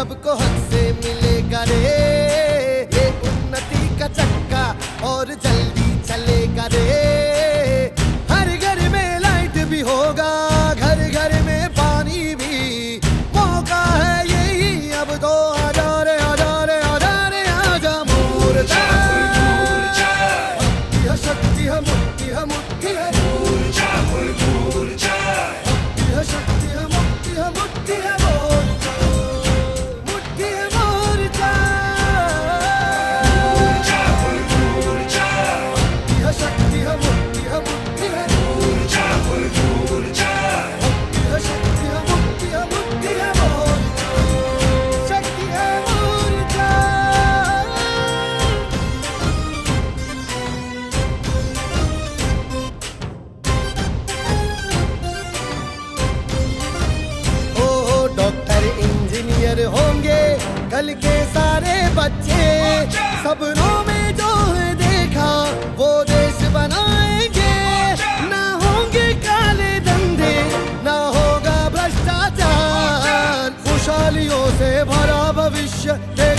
सबको हक से मिलेगा रे, ये उन्नति का चक्का और जल्दी चलेगा रे। हर घर में लाइट भी होगा, घर घर में पानी भी, मौका है यही अब दो हजारे हजारे हजारे आजा मोर्चा। शक्ति है मुक्ति है मुक्ति है मोर्चा, मोर्चा शक्ति है मुक्ति है मुक्ति है। होंगे कल के सारे बच्चे, सपनों में जो है देखा वो देश बनाएंगे। ना होंगे काले धंधे, ना होगा भ्रष्टाचार, खुशहालियों से भरा भविष्य।